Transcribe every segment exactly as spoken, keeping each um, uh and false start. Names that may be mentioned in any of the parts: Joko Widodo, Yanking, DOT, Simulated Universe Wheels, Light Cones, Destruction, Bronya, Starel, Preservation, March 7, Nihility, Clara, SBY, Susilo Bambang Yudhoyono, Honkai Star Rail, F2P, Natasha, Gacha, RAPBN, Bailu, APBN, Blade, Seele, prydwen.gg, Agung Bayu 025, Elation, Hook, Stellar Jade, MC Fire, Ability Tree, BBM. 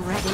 Ready?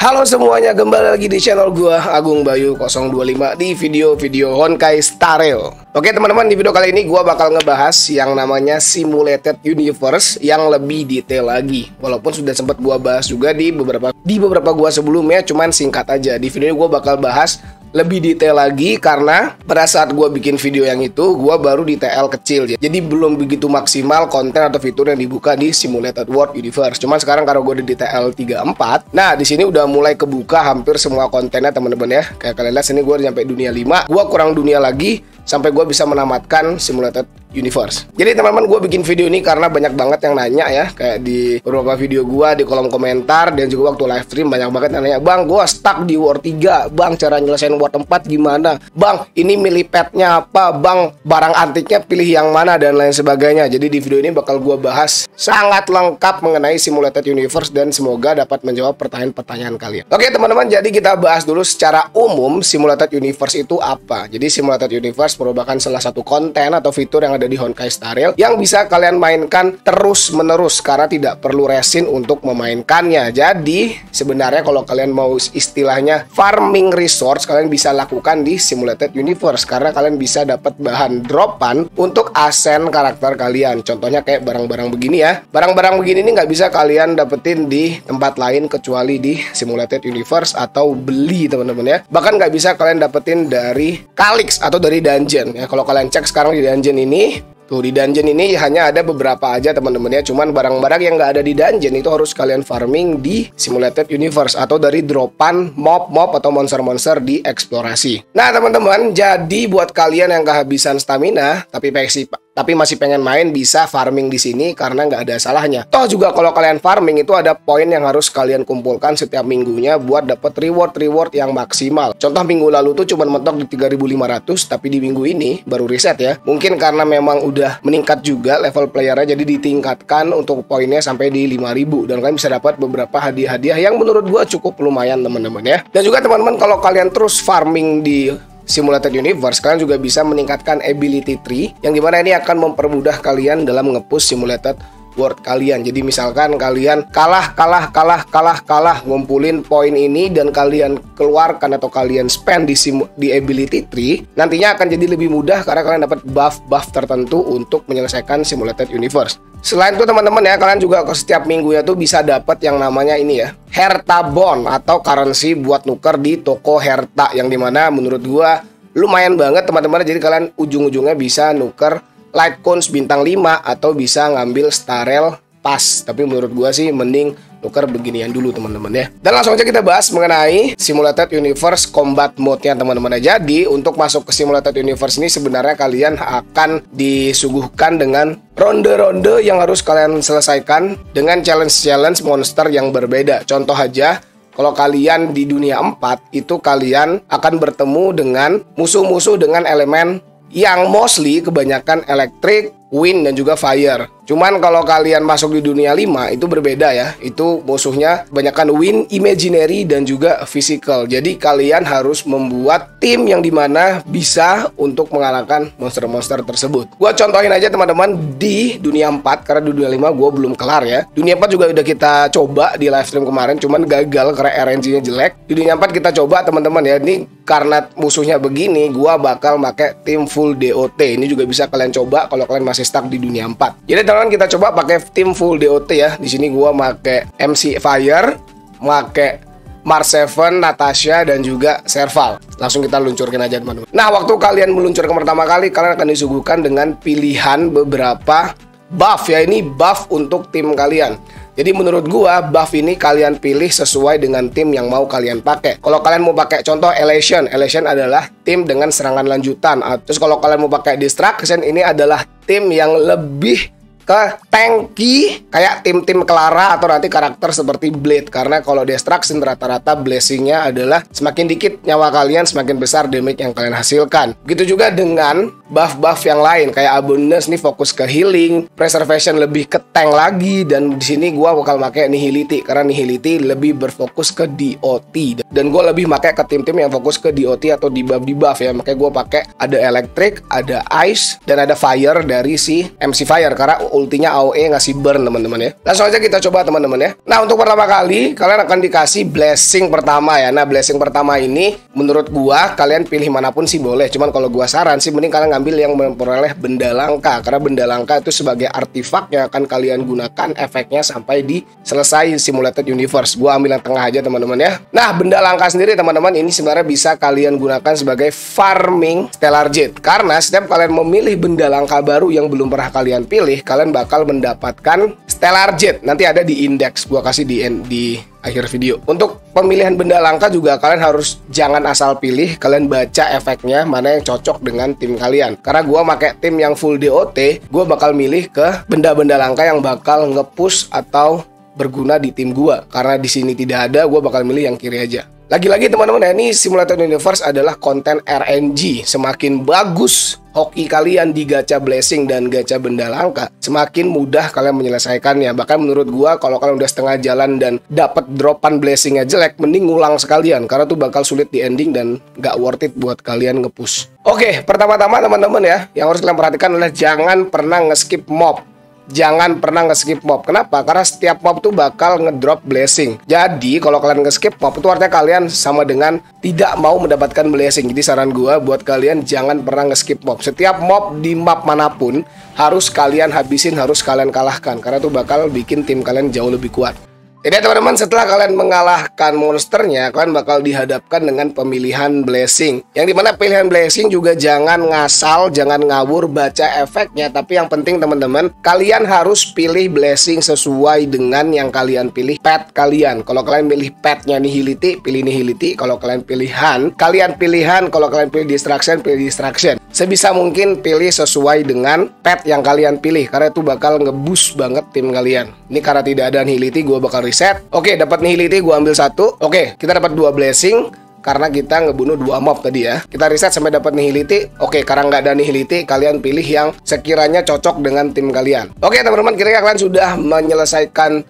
Halo semuanya, kembali lagi di channel gua Agung Bayu nol dua lima di video-video Honkai Star Rail. Oke teman-teman, di video kali ini gua bakal ngebahas yang namanya Simulated Universe yang lebih detail lagi. Walaupun sudah sempat gua bahas juga di beberapa di beberapa gua sebelumnya, cuman singkat aja. Di video ini gua bakal bahas lebih detail lagi karena pada saat gue bikin video yang itu gue baru di T L kecil ya, jadi belum begitu maksimal konten atau fitur yang dibuka di Simulated World Universe. Cuman sekarang karena gue di T L tiga empat, nah di sini udah mulai kebuka hampir semua kontennya teman-teman ya. Kayak kalian lihat sini gue nyampe dunia lima, gue kurang dunia lagi sampai gue bisa menamatkan Simulated Universe. Jadi teman-teman, gue bikin video ini karena banyak banget yang nanya ya, kayak di beberapa video gue di kolom komentar dan juga waktu live stream banyak banget yang nanya, "Bang, gue stuck di World tiga, Bang, cara nyelesain World empat gimana? Bang, ini milih petnya apa? Bang, barang antiknya pilih yang mana?" dan lain sebagainya. Jadi di video ini bakal gue bahas sangat lengkap mengenai Simulated Universe dan semoga dapat menjawab pertanyaan-pertanyaan kalian. Oke teman-teman, jadi kita bahas dulu secara umum Simulated Universe itu apa. Jadi Simulated Universe merupakan salah satu konten atau fitur yang ada di Honkai Star Rail yang bisa kalian mainkan terus-menerus karena tidak perlu resin untuk memainkannya. Jadi sebenarnya kalau kalian mau istilahnya farming resource, kalian bisa lakukan di Simulated Universe karena kalian bisa dapat bahan dropan untuk asen karakter kalian. Contohnya kayak barang-barang begini ya. Barang-barang begini ini nggak bisa kalian dapetin di tempat lain kecuali di Simulated Universe atau beli teman-teman ya. Bahkan nggak bisa kalian dapetin dari Kalix atau dari dungeon ya. Kalau kalian cek sekarang di dungeon ini, tuh di dungeon ini hanya ada beberapa aja teman-teman ya. Cuman barang-barang yang nggak ada di dungeon itu harus kalian farming di Simulated Universe atau dari dropan mob-mob atau monster-monster di eksplorasi. Nah teman-teman, jadi buat kalian yang kehabisan stamina tapi pengen tapi masih pengen main, bisa farming di sini karena nggak ada salahnya. Toh juga kalau kalian farming itu ada poin yang harus kalian kumpulkan setiap minggunya buat dapat reward-reward yang maksimal. Contoh minggu lalu tuh cuma mentok di tiga ribu lima ratus, tapi di minggu ini baru reset ya. Mungkin karena memang udah meningkat juga level playernya, jadi ditingkatkan untuk poinnya sampai di lima ribu dan kalian bisa dapat beberapa hadiah-hadiah yang menurut gua cukup lumayan teman-teman ya. Dan juga teman-teman, kalau kalian terus farming di Simulated Universe, kalian juga bisa meningkatkan Ability Tree yang dimana ini akan mempermudah kalian dalam nge-push Simulated World kalian. Jadi misalkan kalian kalah kalah kalah kalah kalah ngumpulin poin ini dan kalian keluarkan atau kalian spend di simu, di Ability Tree, nantinya akan jadi lebih mudah karena kalian dapat buff-buff tertentu untuk menyelesaikan Simulated Universe. Selain itu teman-teman ya, kalian juga setiap minggunya tuh bisa dapat yang namanya ini ya, Herta bond atau currency buat nuker di toko Herta, yang dimana menurut gua lumayan banget teman-teman. Jadi kalian ujung-ujungnya bisa nuker Light Cones bintang lima atau bisa ngambil Starel pas. Tapi menurut gua sih mending nuker beginian dulu teman-teman ya. Dan langsung aja kita bahas mengenai Simulated Universe Combat Mode-nya teman-teman ya. Jadi untuk masuk ke Simulated Universe ini sebenarnya kalian akan disuguhkan dengan ronde-ronde yang harus kalian selesaikan dengan challenge-challenge monster yang berbeda. Contoh aja, kalau kalian di dunia empat itu kalian akan bertemu dengan musuh-musuh dengan elemen yang mostly kebanyakan elektrik, wind, dan juga fire. Cuman kalau kalian masuk di dunia lima itu berbeda ya. Itu musuhnya kebanyakan wind, imaginary, dan juga physical. Jadi kalian harus membuat tim yang dimana bisa untuk mengalahkan monster-monster tersebut. Gua contohin aja teman-teman di dunia empat, karena di dunia lima gua belum kelar ya. Dunia empat juga udah kita coba di live stream kemarin, cuman gagal karena R N G-nya jelek. Di dunia empat kita coba teman-teman ya. Ini karena musuhnya begini, gua bakal pakai tim full D O T. Ini juga bisa kalian coba kalau kalian masih stuck di dunia empat. Jadi teman-teman, kita coba pakai tim full D O T ya. Di sini gua pakai M C Fire, pakai March seven, Natasha, dan juga Serval. Langsung kita luncurkan aja teman-teman. Nah, waktu kalian meluncurkan pertama kali, kalian akan disuguhkan dengan pilihan beberapa buff ya. Ini buff untuk tim kalian. Jadi menurut gua buff ini kalian pilih sesuai dengan tim yang mau kalian pakai. Kalau kalian mau pakai contoh Elation, Elation adalah tim dengan serangan lanjutan. Terus kalau kalian mau pakai Distraction, ini adalah tim yang lebih ke tanky kayak tim-tim Clara atau nanti karakter seperti Blade, karena kalau Destruction rata-rata blessingnya adalah semakin dikit nyawa kalian semakin besar damage yang kalian hasilkan. Begitu juga dengan buff-buff yang lain kayak Abundance nih fokus ke healing, Preservation lebih ke tank lagi, dan di sini gua bakal pakai Nihility karena Nihility lebih berfokus ke D O T dan gua lebih pakai ke tim-tim yang fokus ke D O T atau debuff-debuff ya. Makanya gua pakai ada Electric, ada Ice, dan ada Fire dari si M C Fire karena ultinya A O E ngasih burn teman-teman ya. Langsung aja kita coba teman-teman ya. Nah, untuk pertama kali kalian akan dikasih blessing pertama ya. Nah, blessing pertama ini menurut gua kalian pilih manapun sih boleh, cuman kalau gua saran sih mending kalian ngambil yang memperoleh benda langka karena benda langka itu sebagai artefak yang akan kalian gunakan efeknya sampai di selesai Simulated Universe. Gua ambil yang tengah aja teman-teman ya. Nah, benda langka sendiri teman-teman ini sebenarnya bisa kalian gunakan sebagai farming Stellar Jade karena setiap kalian memilih benda langka baru yang belum pernah kalian pilih, kalian bakal mendapatkan Stellar Jade. Nanti ada di indeks, gua kasih di di akhir video. Untuk pemilihan benda langka juga kalian harus jangan asal pilih, kalian baca efeknya mana yang cocok dengan tim kalian. Karena gua pakai tim yang full D O T, gua bakal milih ke benda-benda langka yang bakal nge-push atau berguna di tim gua. Karena di sini tidak ada, gua bakal milih yang kiri aja. Lagi-lagi teman-teman, ini Simulated Universe adalah konten R N G. Semakin bagus hoki kalian di gacha blessing dan gacha benda langka, semakin mudah kalian menyelesaikannya. Bahkan menurut gua kalau kalian udah setengah jalan dan dapat dropan blessingnya jelek, mending ngulang sekalian karena tuh bakal sulit di ending dan gak worth it buat kalian ngepush. Oke, pertama-tama teman-teman ya, yang harus kalian perhatikan adalah jangan pernah nge-skip mob. Jangan pernah nge-skip mob. Kenapa? Karena setiap mob tuh bakal ngedrop blessing. Jadi kalau kalian nge-skip mob itu artinya kalian sama dengan tidak mau mendapatkan blessing. Jadi saran gua buat kalian jangan pernah nge-skip mob. Setiap mob di map manapun harus kalian habisin, harus kalian kalahkan karena tuh bakal bikin tim kalian jauh lebih kuat. Jadi teman-teman, setelah kalian mengalahkan monsternya, kalian bakal dihadapkan dengan pemilihan blessing. Yang dimana pilihan blessing juga jangan ngasal, jangan ngawur baca efeknya. Tapi yang penting teman-teman, kalian harus pilih blessing sesuai dengan yang kalian pilih pet kalian. Kalau kalian pilih petnya Nihility, pilih Nihility. Kalau kalian pilihan, kalian pilihan. Kalau kalian pilih Distraction, pilih Distraction. Sebisa mungkin pilih sesuai dengan pet yang kalian pilih, karena itu bakal ngeboost banget tim kalian. Ini karena tidak ada Nihility, gue bakal set. Oke, dapat Nihility, gua ambil satu. Oke, kita dapat dua blessing karena kita ngebunuh dua mob tadi ya. Kita reset sampai dapat Nihility. Oke, karena nggak ada Nihility, kalian pilih yang sekiranya cocok dengan tim kalian. Oke teman-teman, kira-kira kalian sudah menyelesaikan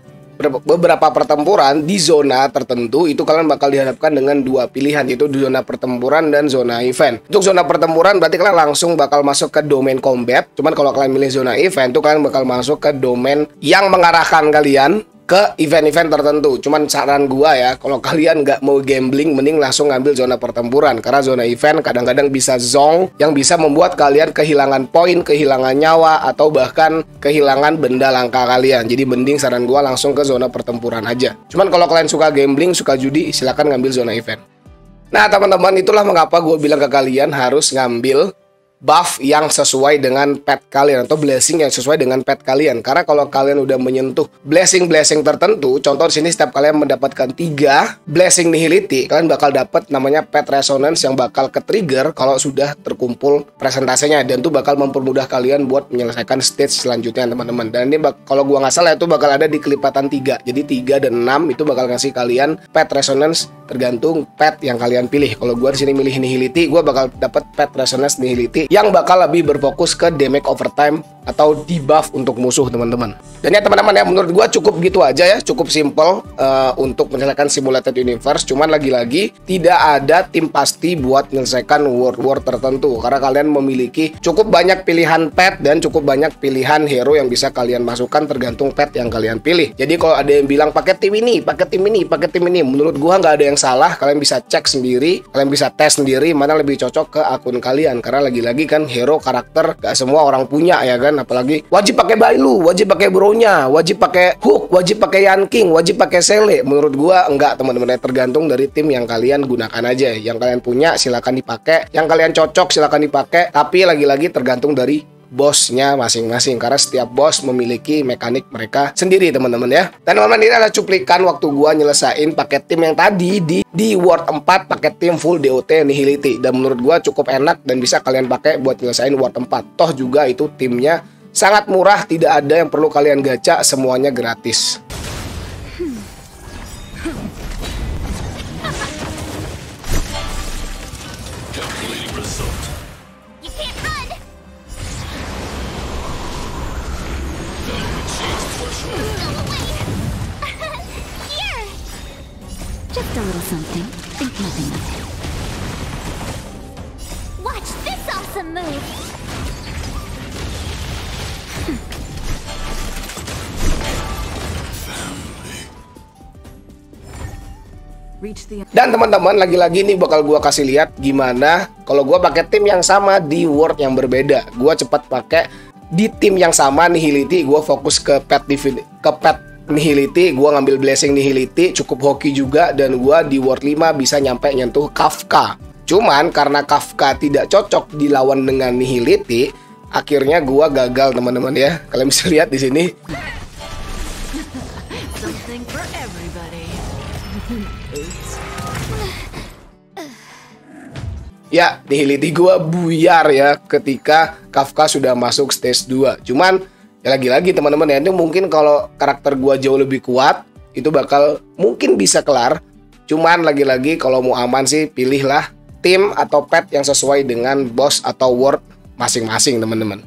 beberapa pertempuran di zona tertentu, itu kalian bakal dihadapkan dengan dua pilihan, yaitu di zona pertempuran dan zona event. Untuk zona pertempuran berarti kalian langsung bakal masuk ke domain combat. Cuman kalau kalian milih zona event, itu kalian bakal masuk ke domain yang mengarahkan kalian ke event-event tertentu. Cuman saran gua ya, kalau kalian nggak mau gambling, mending langsung ngambil zona pertempuran karena zona event kadang-kadang bisa zong yang bisa membuat kalian kehilangan poin, kehilangan nyawa, atau bahkan kehilangan benda langka kalian. Jadi mending saran gua langsung ke zona pertempuran aja. Cuman kalau kalian suka gambling, suka judi, silahkan ngambil zona event. Nah teman-teman, itulah mengapa gua bilang ke kalian harus ngambil buff yang sesuai dengan pet kalian atau blessing yang sesuai dengan pet kalian. Karena kalau kalian udah menyentuh blessing-blessing tertentu, contoh di sini setiap kalian mendapatkan tiga blessing Nihility, kalian bakal dapat namanya pet resonance yang bakal ke trigger kalau sudah terkumpul presentasenya, dan itu bakal mempermudah kalian buat menyelesaikan stage selanjutnya teman-teman. Dan ini kalau gua nggak salah itu bakal ada di kelipatan tiga. Jadi tiga dan enam itu bakal ngasih kalian pet resonance tergantung pet yang kalian pilih. Kalau gua di sini milih Nihility, gua bakal dapat pet resonance Nihility yang bakal lebih berfokus ke damage overtime atau debuff untuk musuh teman-teman. Dan ya teman-teman ya, menurut gua cukup gitu aja ya, cukup simple uh, untuk menyelesaikan Simulated Universe. Cuman lagi-lagi tidak ada tim pasti buat menyelesaikan world war tertentu karena kalian memiliki cukup banyak pilihan pet dan cukup banyak pilihan hero yang bisa kalian masukkan tergantung pet yang kalian pilih. Jadi kalau ada yang bilang pakai tim ini, pakai tim ini, pakai tim ini, menurut gua nggak ada yang salah. Kalian bisa cek sendiri, kalian bisa tes sendiri mana lebih cocok ke akun kalian karena lagi-lagi kan hero karakter gak semua orang punya ya kan. Apalagi wajib pakai Bailu, wajib pakai Bronya, wajib pakai Hook, wajib pakai Yanking, wajib pakai Seele. Menurut gua enggak teman-teman, tergantung dari tim yang kalian gunakan aja. Yang kalian punya silahkan dipakai, yang kalian cocok silahkan dipakai, tapi lagi-lagi tergantung dari bosnya masing-masing karena setiap bos memiliki mekanik mereka sendiri teman-teman ya. Dan teman-teman, ini adalah cuplikan waktu gua nyelesain pakai tim yang tadi di di World empat pakai tim full D O T Nihility, dan menurut gua cukup enak dan bisa kalian pakai buat nyelesain World empat. Toh juga itu timnya sangat murah, tidak ada yang perlu kalian gacha, semuanya gratis. something, think nothing of it. Watch this awesome move! Dan teman-teman, lagi-lagi ini bakal gua kasih lihat gimana kalau gua pakai tim yang sama di world yang berbeda. Gua cepat pakai di tim yang sama Nihility, gua fokus ke pet divi, ke pet Nihility, gua ngambil blessing Nihility, cukup hoki juga, dan gua di world lima bisa nyampe nyentuh Kafka. Cuman karena Kafka tidak cocok dilawan dengan Nihility, akhirnya gua gagal, teman-teman ya. Kalian bisa lihat di sini. Ya, Nihility gua buyar ya ketika Kafka sudah masuk stage dua. Cuman ya lagi-lagi teman-teman ya, itu mungkin kalau karakter gua jauh lebih kuat itu bakal mungkin bisa kelar. Cuman lagi-lagi kalau mau aman sih pilihlah tim atau pet yang sesuai dengan boss atau ward masing-masing, teman-teman.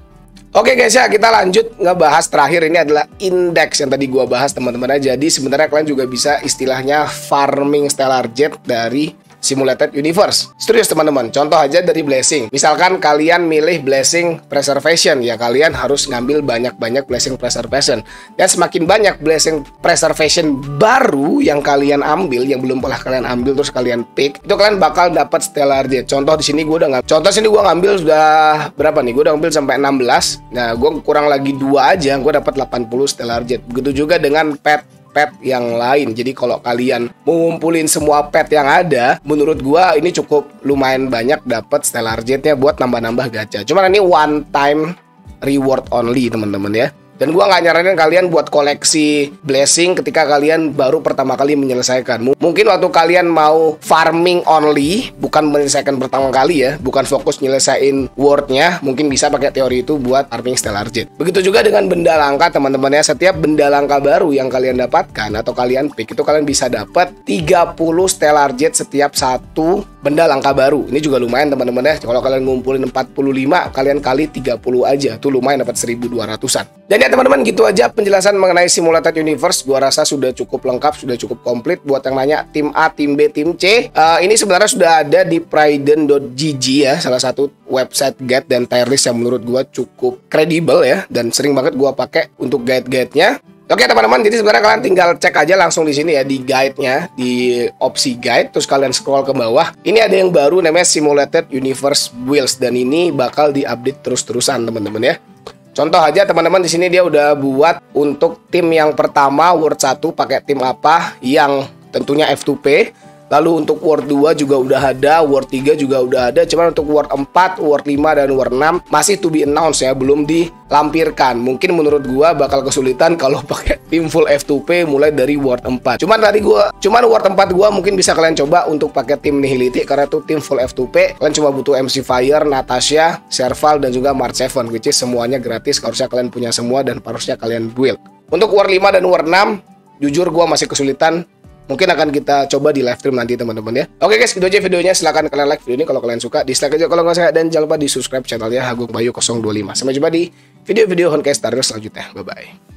Oke guys ya, kita lanjut ngebahas terakhir, ini adalah indeks yang tadi gua bahas, teman-teman ya. Jadi sebenarnya kalian juga bisa istilahnya farming Stellar Jade dari Simulated Universe. Serius teman-teman, contoh aja dari blessing. Misalkan kalian milih blessing Preservation, ya kalian harus ngambil banyak-banyak blessing Preservation. Dan semakin banyak blessing Preservation baru yang kalian ambil, yang belum pernah kalian ambil terus kalian pick, itu kalian bakal dapat Stellar Jade. Contoh di sini gue udah ngambil. Contoh sini gue ngambil sudah berapa nih? Gue udah ngambil sampai enam belas. Nah, gue kurang lagi dua aja, gue dapat delapan puluh Stellar Jade. Begitu juga dengan pet pet yang lain. Jadi kalau kalian mengumpulin semua pet yang ada, menurut gua ini cukup lumayan banyak dapat Stellar Jade-nya buat nambah-nambah gacha. Cuman ini one time reward only, teman-teman ya. Dan gua nggak nyaranin kalian buat koleksi blessing ketika kalian baru pertama kali menyelesaikan. Mungkin waktu kalian mau farming only, bukan menyelesaikan pertama kali ya, bukan fokus nyelesain wordnya, mungkin bisa pakai teori itu buat farming Stellar Jade. Begitu juga dengan benda langka, teman-teman ya. Setiap benda langka baru yang kalian dapatkan atau kalian pick, itu kalian bisa dapat tiga puluh Stellar Jade setiap satu benda langka baru. Ini juga lumayan, teman-teman ya. Kalau kalian ngumpulin empat puluh lima, kalian kali tiga puluh aja, tuh lumayan dapat seribu dua ratusan. Dan ya teman-teman, gitu aja penjelasan mengenai Simulated Universe. Gua rasa sudah cukup lengkap, sudah cukup komplit. Buat yang nanya tim A, tim B, tim C, uh, ini sebenarnya sudah ada di prydwen dot g g ya, salah satu website guide dan tier list yang menurut gua cukup kredibel ya, dan sering banget gua pakai untuk guide-guide-nya. Oke teman-teman, jadi sebenarnya kalian tinggal cek aja langsung di sini ya, di guide-nya, di opsi guide, terus kalian scroll ke bawah. Ini ada yang baru namanya Simulated Universe Wheels, dan ini bakal diupdate terus-terusan, teman-teman ya. Contoh aja teman-teman, di sini dia udah buat untuk tim yang pertama World satu pakai tim apa, yang tentunya F two P. Lalu untuk World dua juga udah ada, World tiga juga udah ada. Cuman untuk World empat, World lima, dan World enam masih to be announced ya, belum dilampirkan. Mungkin menurut gua bakal kesulitan kalau pakai tim full F two P mulai dari World empat. Cuman tadi gua, cuman World empat gua mungkin bisa kalian coba untuk pakai tim Nihility, karena itu tim full F two P. Kalian cuma butuh M C Fire, Natasha, Serval, dan juga March seven, which is semuanya gratis. Harusnya kalian punya semua dan harusnya kalian build. Untuk World lima dan World enam, jujur gua masih kesulitan. Mungkin akan kita coba di live stream nanti, teman-teman ya. Oke guys, gitu aja videonya. Silahkan kalian like video ini kalau kalian suka, dislike aja kalau nggak suka, dan jangan lupa di subscribe channelnya Agung Bayu nol dua lima. Sampai jumpa di video-video Honkai Star Rail selanjutnya. Bye-bye.